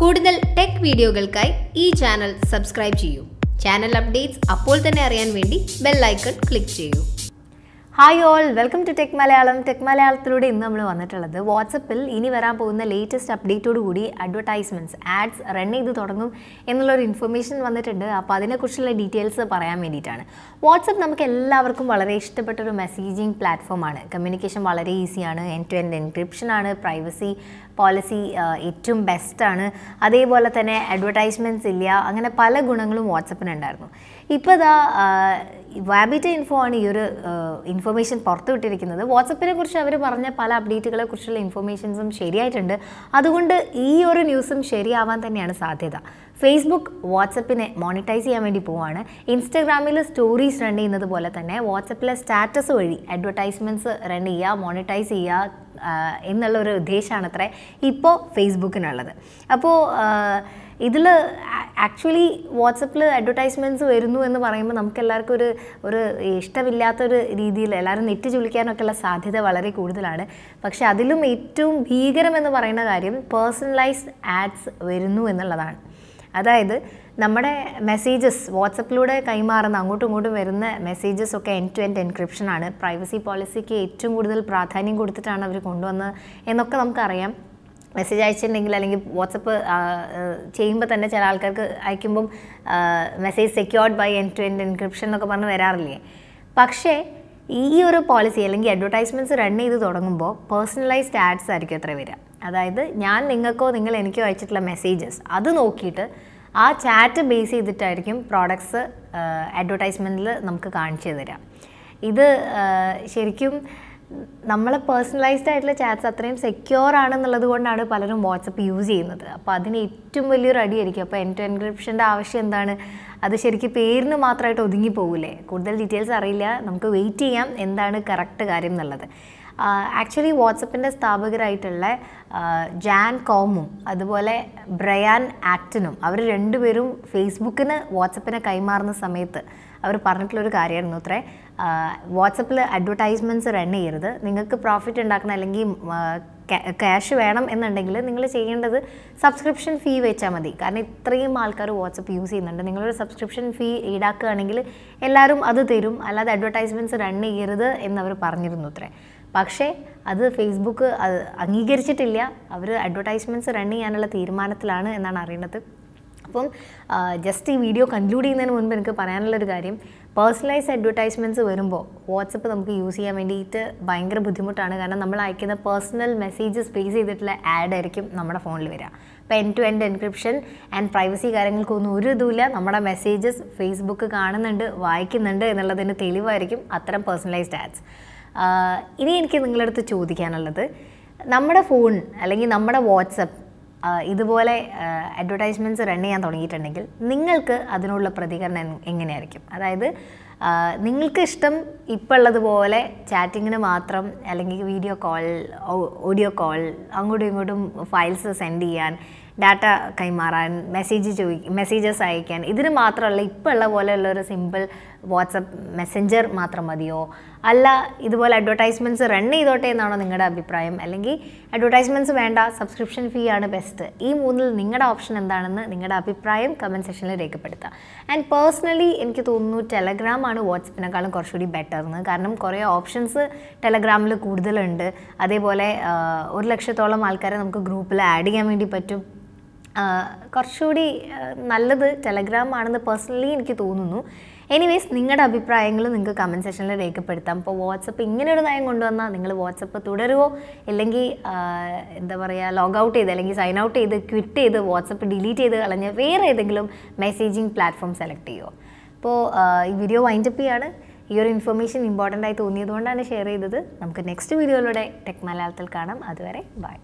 കൂടുതൽ ടെക് വീഡിയോകൾക്കായി ഈ ചാനൽ സബ്സ്ക്രൈബ് ചെയ്യൂ. ചാനൽ അപ്ഡേറ്റ്സ് അപ്പോൾ തന്നെ അറിയാൻ വേണ്ടി ബെൽ ഐക്കൺ ക്ലിക്ക് ചെയ്യൂ. Hi all, welcome to tech Malayalam. Tech മലയാളത്തിലൂടെ ഇന്ന് നമ്മൾ വന്നിട്ടുള്ളത് വാട്സപ്പിൽ ഇനി വരാൻ പോകുന്ന ലേറ്റസ്റ്റ് അപ്ഡേറ്റോട് കൂടി അഡ്വർടൈസ്മെൻറ്റ്സ് ആഡ്സ് റൺ ചെയ്ത് തുടങ്ങും എന്നുള്ളൊരു ഇൻഫർമേഷൻ വന്നിട്ടുണ്ട്. അപ്പോൾ അതിനെക്കുറിച്ചുള്ള ഡീറ്റെയിൽസ് പറയാൻ വേണ്ടിയിട്ടാണ്. വാട്സപ്പ് നമുക്ക് എല്ലാവർക്കും വളരെ ഇഷ്ടപ്പെട്ടൊരു മെസ്സേജിങ് പ്ലാറ്റ്ഫോമാണ്. കമ്മ്യൂണിക്കേഷൻ വളരെ ഈസിയാണ്, എൻഡ് ടു എൻഡ് എൻക്രിപ്ഷനാണ്, പ്രൈവസി പോളിസി ഏറ്റവും ബെസ്റ്റാണ്. അതേപോലെ തന്നെ അഡ്വർടൈസ്മെൻറ്റ്സ് ഇല്ല. അങ്ങനെ പല ഗുണങ്ങളും വാട്സപ്പിനുണ്ടായിരുന്നു. ഇപ്പോൾ ഇതാ വാബിറ്റ ഇൻഫോ ആണ് ഈ ഒരു ഇൻഫർമേഷൻ പുറത്തുവിട്ടിരിക്കുന്നത്. വാട്സപ്പിനെ കുറിച്ച് അവർ പറഞ്ഞ പല അപ്ഡേറ്റുകളെ കുറിച്ചുള്ള ഇൻഫർമേഷൻസും ശരിയായിട്ടുണ്ട്. അതുകൊണ്ട് ഈ ഒരു ന്യൂസും ശരിയാവാൻ തന്നെയാണ് സാധ്യത. ഫേസ്ബുക്ക് വാട്സപ്പിനെ മോണിറ്റൈസ് ചെയ്യാൻ വേണ്ടി പോവുകയാണ്. ഇൻസ്റ്റഗ്രാമിൽ സ്റ്റോറീസ് റൺ ചെയ്യുന്നത് പോലെ തന്നെ വാട്സപ്പിലെ സ്റ്റാറ്റസ് വഴി അഡ്വർടൈസ്മെൻറ്റ്സ് റൺ ചെയ്യുക, മോണിറ്റൈസ് ചെയ്യുക എന്നുള്ളൊരു ഉദ്ദേശമാണത്രേ ഇപ്പോൾ ഫേസ്ബുക്കിനുള്ളത്. അപ്പോൾ ഇതിൽ ആക്ച്വലി വാട്സപ്പിൽ അഡ്വർടൈസ്മെൻറ്റ്സ് വരുന്നു എന്ന് പറയുമ്പോൾ നമുക്കെല്ലാവർക്കും ഒരു ഇഷ്ടമില്ലാത്തൊരു രീതിയിൽ എല്ലാവരും നെറ്റ് ചുളിക്കാനൊക്കെയുള്ള സാധ്യത വളരെ കൂടുതലാണ്. പക്ഷേ അതിലും ഏറ്റവും ഭീകരമെന്ന് പറയുന്ന കാര്യം പേഴ്സണലൈസ്ഡ് ആഡ്സ് വരുന്നു എന്നുള്ളതാണ്. അതായത് നമ്മുടെ മെസ്സേജസ് വാട്സപ്പിലൂടെ കൈമാറുന്ന അങ്ങോട്ടും ഇങ്ങോട്ടും വരുന്ന മെസ്സേജസ് ഒക്കെ എൻഡ് ടു എൻഡ് എൻക്രിപ്ഷനാണ്. പ്രൈവസി പോളിസിക്ക് ഏറ്റവും കൂടുതൽ പ്രാധാന്യം കൊടുത്തിട്ടാണ് അവർ കൊണ്ടുവന്നത് എന്നൊക്കെ നമുക്കറിയാം. മെസ്സേജ് അയച്ചിട്ടുണ്ടെങ്കിൽ അല്ലെങ്കിൽ വാട്സപ്പ് ചെയ്യുമ്പോൾ തന്നെ ചില ആൾക്കാർക്ക് അയക്കുമ്പം message secured by end to end encryption എന്നൊക്കെ പറഞ്ഞ് വരാറില്ലേ. പക്ഷേ ഈ ഒരു പോളിസി അല്ലെങ്കിൽ അഡ്വർടൈസ്മെൻറ്റ്സ് റൺ ചെയ്ത് തുടങ്ങുമ്പോൾ പേഴ്സണലൈസ്ഡ് ആഡ്സ് ആയിരിക്കും എത്ര വരിക. അതായത് ഞാൻ നിങ്ങൾക്കോ നിങ്ങൾ എനിക്കോ അയച്ചിട്ടുള്ള മെസ്സേജസ് അത് നോക്കിയിട്ട് ആ ചാറ്റ് ബേസ് ചെയ്തിട്ടായിരിക്കും പ്രോഡക്ട്സ് അഡ്വർടൈസ്മെൻറ്റിൽ നമുക്ക് കാണിച്ചു തരാം. ഇത് ശരിക്കും നമ്മളെ പേഴ്സണലൈസ്ഡ് ആയിട്ടുള്ള ചാറ്റ്സ് അത്രയും സെക്യൂർ ആണെന്നുള്ളത് കൊണ്ടാണ് പലരും വാട്സപ്പ് യൂസ് ചെയ്യുന്നത്. അപ്പോൾ അതിന് ഏറ്റവും വലിയൊരു അടിയായിരിക്കും. അപ്പോൾ എൻഡ് ടു എൻക്രിപ്ഷൻ്റെ ആവശ്യം എന്താണ്? അത് ശരിക്കും പേരിന് മാത്രമായിട്ട് ഒതുങ്ങിപ്പോകില്ലേ? കൂടുതൽ ഡീറ്റെയിൽസ് അറിയില്ല, നമുക്ക് വെയിറ്റ് ചെയ്യാം എന്താണ് കറക്റ്റ് കാര്യം എന്നുള്ളത്. ആക്ച്വലി വാട്സപ്പിൻ്റെ സ്ഥാപകരായിട്ടുള്ള ജാൻ കോമും അതുപോലെ ബ്രയാൻ ആക്ടനും അവർ രണ്ടുപേരും ഫേസ്ബുക്കിന് വാട്സപ്പിനെ കൈമാറുന്ന സമയത്ത് അവർ പറഞ്ഞിട്ടുള്ളൊരു കാര്യമായിരുന്നു അത്രേ, വാട്സപ്പിൽ അഡ്വർടൈസ്മെൻറ്റ്സ് റൺ ചെയ്യരുത്. നിങ്ങൾക്ക് പ്രോഫിറ്റ് ഉണ്ടാക്കണം അല്ലെങ്കിൽ ക്യാഷ് വേണം എന്നുണ്ടെങ്കിൽ നിങ്ങൾ ചെയ്യേണ്ടത് സബ്സ്ക്രിപ്ഷൻ ഫീ വെച്ചാൽ മതി. കാരണം ഇത്രയും ആൾക്കാർ വാട്സപ്പ് യൂസ് ചെയ്യുന്നുണ്ട്. നിങ്ങളൊരു സബ്സ്ക്രിപ്ഷൻ ഫീ ഈടാക്കുകയാണെങ്കിൽ എല്ലാവരും അത് തരും, അല്ലാതെ അഡ്വർടൈസ്മെൻറ്റ്സ് റൺ ചെയ്യരുത് എന്നവർ പറഞ്ഞിരുന്നു അത്രേ. പക്ഷേ അത് ഫേസ്ബുക്ക് അംഗീകരിച്ചിട്ടില്ല. അവർ അഡ്വർടൈസ്മെൻറ്റ്സ് റൺ ചെയ്യാനുള്ള തീരുമാനത്തിലാണ് എന്നാണ് അറിയുന്നത്. അപ്പം ജസ്റ്റ് ഈ വീഡിയോ കൺക്ലൂഡ് ചെയ്യുന്നതിന് മുൻപ് എനിക്ക് പറയാനുള്ളൊരു കാര്യം, പേഴ്സണലൈസ്ഡ് അഡ്വർടൈസ്മെൻറ്റ്സ് വരുമ്പോൾ വാട്സപ്പ് നമുക്ക് യൂസ് ചെയ്യാൻ വേണ്ടിയിട്ട് ഭയങ്കര ബുദ്ധിമുട്ടാണ്. കാരണം നമ്മൾ അയക്കുന്ന പേഴ്സണൽ മെസ്സേജസ് ബേസ് ചെയ്തിട്ടുള്ള ആഡ് ആയിരിക്കും നമ്മുടെ ഫോണിൽ വരിക. അപ്പോൾ end to end encryption and privacy കാര്യങ്ങൾക്കൊന്നും ഒരു ഇതുമില്ല. നമ്മുടെ മെസ്സേജസ് ഫേസ്ബുക്ക് കാണുന്നുണ്ട്, വായിക്കുന്നുണ്ട് എന്നുള്ളതിന് തെളിവായിരിക്കും അത്തരം പേഴ്സണലൈസ്ഡ് ആഡ്സ്. ഇനി എനിക്ക് നിങ്ങളുടെ അടുത്ത് ചോദിക്കാനുള്ളത്, നമ്മുടെ ഫോൺ അല്ലെങ്കിൽ നമ്മുടെ വാട്സപ്പ് ഇതുപോലെ അഡ്വർടൈസ്മെൻറ്റ്സ് റൺ ചെയ്യാൻ തുടങ്ങിയിട്ടുണ്ടെങ്കിൽ നിങ്ങൾക്ക് അതിനുള്ള പ്രതികരണം എങ്ങനെയായിരിക്കും? അതായത് നിങ്ങൾക്ക് ഇഷ്ടം ഇപ്പോൾ ഉള്ളതുപോലെ ചാറ്റിങ്ങിന് മാത്രം അല്ലെങ്കിൽ വീഡിയോ കോൾ, ഓഡിയോ കോൾ, അങ്ങോട്ടും ഇങ്ങോട്ടും ഫയൽസ് സെൻഡ് ചെയ്യാൻ, ഡാറ്റ കൈമാറാൻ, മെസ്സേജസ് അയക്കാൻ, ഇതിന് മാത്രമല്ല ഇപ്പോൾ ഉള്ള പോലെയുള്ള ഒരു സിമ്പിൾ വാട്സപ്പ് മെസ്സഞ്ചർ മാത്രം മതിയോ? അല്ല ഇതുപോലെ അഡ്വർടൈസ്മെൻറ്റ്സ് റൺ ചെയ്തോട്ടെ എന്നാണോ നിങ്ങളുടെ അഭിപ്രായം? അല്ലെങ്കിൽ അഡ്വർടൈസ്മെൻറ്റ്സ് വേണ്ട, സബ്സ്ക്രിപ്ഷൻ ഫീ ആണ് ബെസ്റ്റ്? ഈ മൂന്നിൽ നിങ്ങളുടെ ഓപ്ഷൻ എന്താണെന്ന് നിങ്ങളുടെ അഭിപ്രായം കമൻറ്റ് സെക്ഷനിൽ രേഖപ്പെടുത്തുക. ആൻഡ് പേഴ്സണലി എനിക്ക് തോന്നുന്നു ടെലഗ്രാമാണ് വാട്സപ്പിനേക്കാളും കുറച്ചുകൂടി ബെറ്റർന്ന്. കാരണം കുറേ ഓപ്ഷൻസ് ടെലഗ്രാമിൽ കൂടുതലുണ്ട്. അതേപോലെ 1 ലക്ഷത്തോളം ആൾക്കാരെ നമുക്ക് ഗ്രൂപ്പിൽ ആഡ് ചെയ്യാൻ വേണ്ടി പറ്റും. കുറച്ചുകൂടി നല്ലത് ടെലഗ്രാം ആണെന്ന് പേഴ്സണലി എനിക്ക് തോന്നുന്നു. എനിവേസ് നിങ്ങളുടെ അഭിപ്രായങ്ങൾ നിങ്ങൾക്ക് കമൻറ്റ് സെക്ഷനിൽ രേഖപ്പെടുത്താം. അപ്പോൾ വാട്സപ്പ് ഇങ്ങനൊരു നയം കൊണ്ടുവന്നാൽ നിങ്ങൾ വാട്സപ്പ് തുടരുമോ, അല്ലെങ്കിൽ എന്താ പറയുക, ലോഗ് ഔട്ട് ചെയ്ത് അല്ലെങ്കിൽ സൈൻ ഔട്ട് ചെയ്ത് ക്വിറ്റ് ചെയ്ത് വാട്സപ്പ് ഡിലീറ്റ് ചെയ്ത് കളഞ്ഞ് വേറെ ഏതെങ്കിലും മെസ്സേജിങ് പ്ലാറ്റ്ഫോം സെലക്ട് ചെയ്യുമോ? അപ്പോൾ ഈ വീഡിയോ വൈൻഡപ്പ് ചെയ്യാണ്. ഈ ഒരു ഇൻഫർമേഷൻ ഇമ്പോർട്ടൻ്റ് ആയി തോന്നിയതുകൊണ്ടാണ് ഷെയർ ചെയ്തത്. നമുക്ക് നെക്സ്റ്റ് വീഡിയോയിലൂടെ ടെക് മലയാളത്തിൽ കാണാം. അതുവരെ ബൈ.